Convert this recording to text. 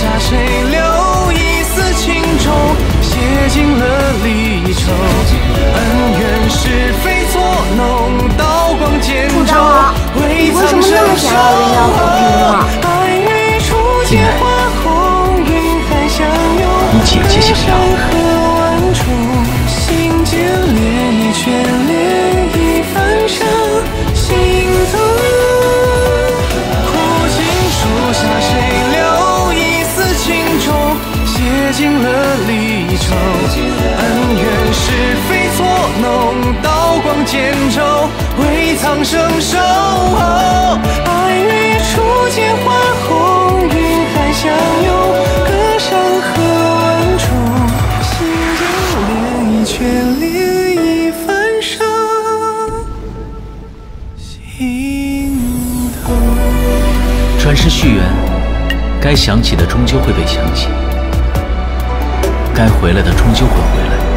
下谁留一丝情衷，写尽了离愁，恩怨是非作弄，刀光剑愁。你为什么那么想要人妖和冰啊？既然你姐姐想要，写尽了离愁，恩怨是非作弄，刀光剑愁，未藏生受。爱欲初见花红，云海相拥，隔山河万重，心间涟漪却涟漪翻上心头。转世续缘，该想起的终究会被想起。该回来的终究会回来。